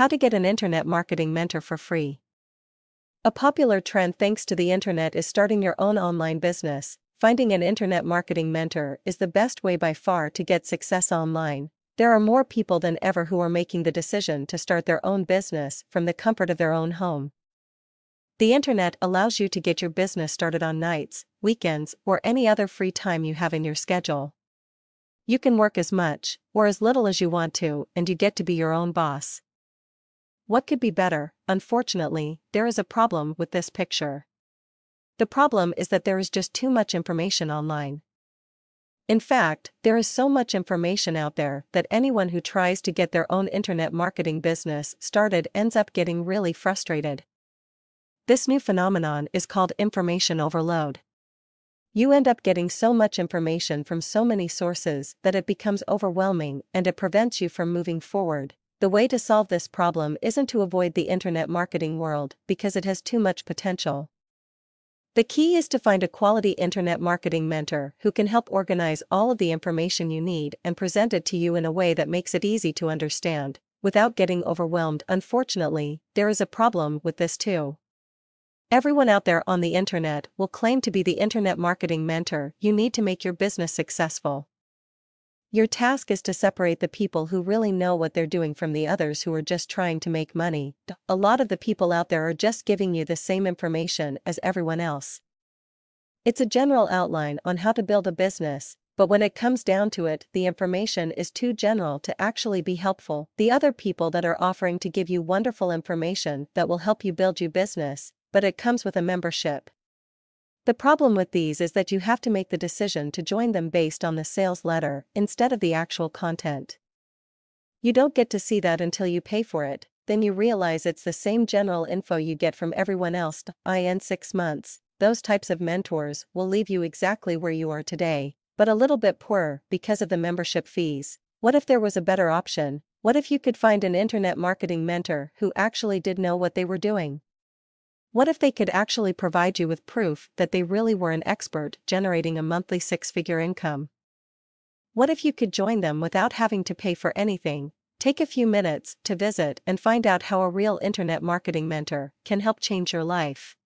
How to get an internet marketing mentor for free. A popular trend thanks to the internet is starting your own online business. Finding an internet marketing mentor is the best way by far to get success online. There are more people than ever who are making the decision to start their own business from the comfort of their own home. The internet allows you to get your business started on nights, weekends, or any other free time you have in your schedule. You can work as much or as little as you want to, and you get to be your own boss. What could be better? Unfortunately, there is a problem with this picture. The problem is that there is just too much information online. In fact, there is so much information out there that anyone who tries to get their own internet marketing business started ends up getting really frustrated. This new phenomenon is called information overload. You end up getting so much information from so many sources that it becomes overwhelming and it prevents you from moving forward. The way to solve this problem isn't to avoid the internet marketing world because it has too much potential. The key is to find a quality internet marketing mentor who can help organize all of the information you need and present it to you in a way that makes it easy to understand, without getting overwhelmed. Unfortunately, there is a problem with this too. Everyone out there on the internet will claim to be the internet marketing mentor you need to make your business successful. Your task is to separate the people who really know what they're doing from the others who are just trying to make money. A lot of the people out there are just giving you the same information as everyone else. It's a general outline on how to build a business, but when it comes down to it, the information is too general to actually be helpful. The other people that are offering to give you wonderful information that will help you build your business, but it comes with a membership. The problem with these is that you have to make the decision to join them based on the sales letter instead of the actual content. You don't get to see that until you pay for it, then you realize it's the same general info you get from everyone else. In 6 months, those types of mentors will leave you exactly where you are today, but a little bit poorer because of the membership fees. What if there was a better option? What if you could find an internet marketing mentor who actually did know what they were doing? What if they could actually provide you with proof that they really were an expert generating a monthly six-figure income? What if you could join them without having to pay for anything? Take a few minutes to visit and find out how a real internet marketing mentor can help change your life.